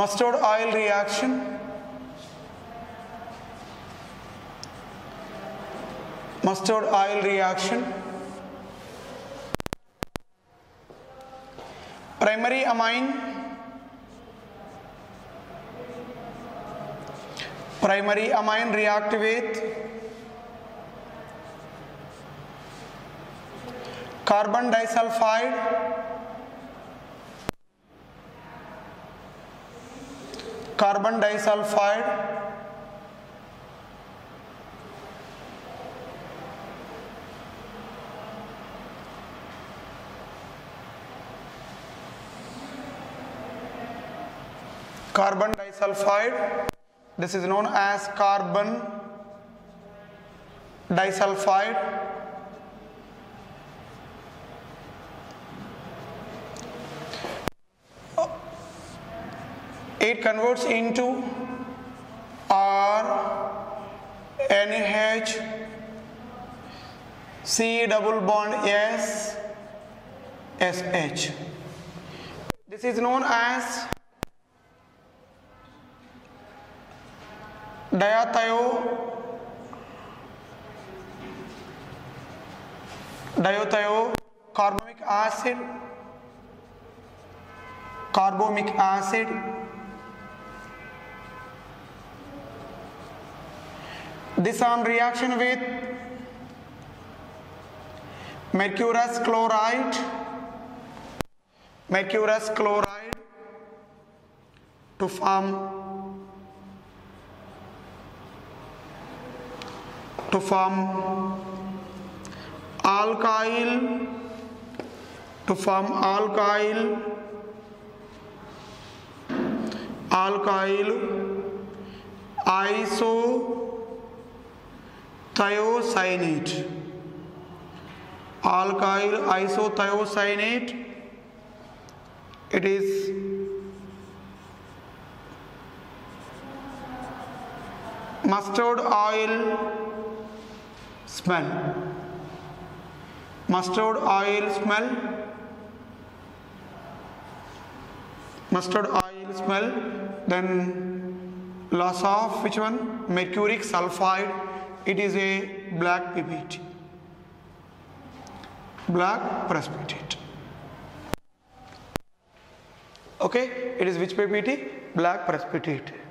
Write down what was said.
mustard oil reaction. Mustard oil reaction. Primary amine. Primary amine react with carbon disulphide, carbon disulphide, carbon disulphide. This is known as carbon disulphide. It converts into RNH C double bond S SH. This is known as dithiocarbomic acid, carbomic acid. This on reaction with mercurous chloride, mercurous chloride to form alkyl, alkyl isothiocyanate, it is mustard oil smell, mustard oil smell, mustard oil smell. Then loss of which one? Mercuric sulphide. It is a black PBT, black precipitate. Okay, it is which PBT? Black precipitate.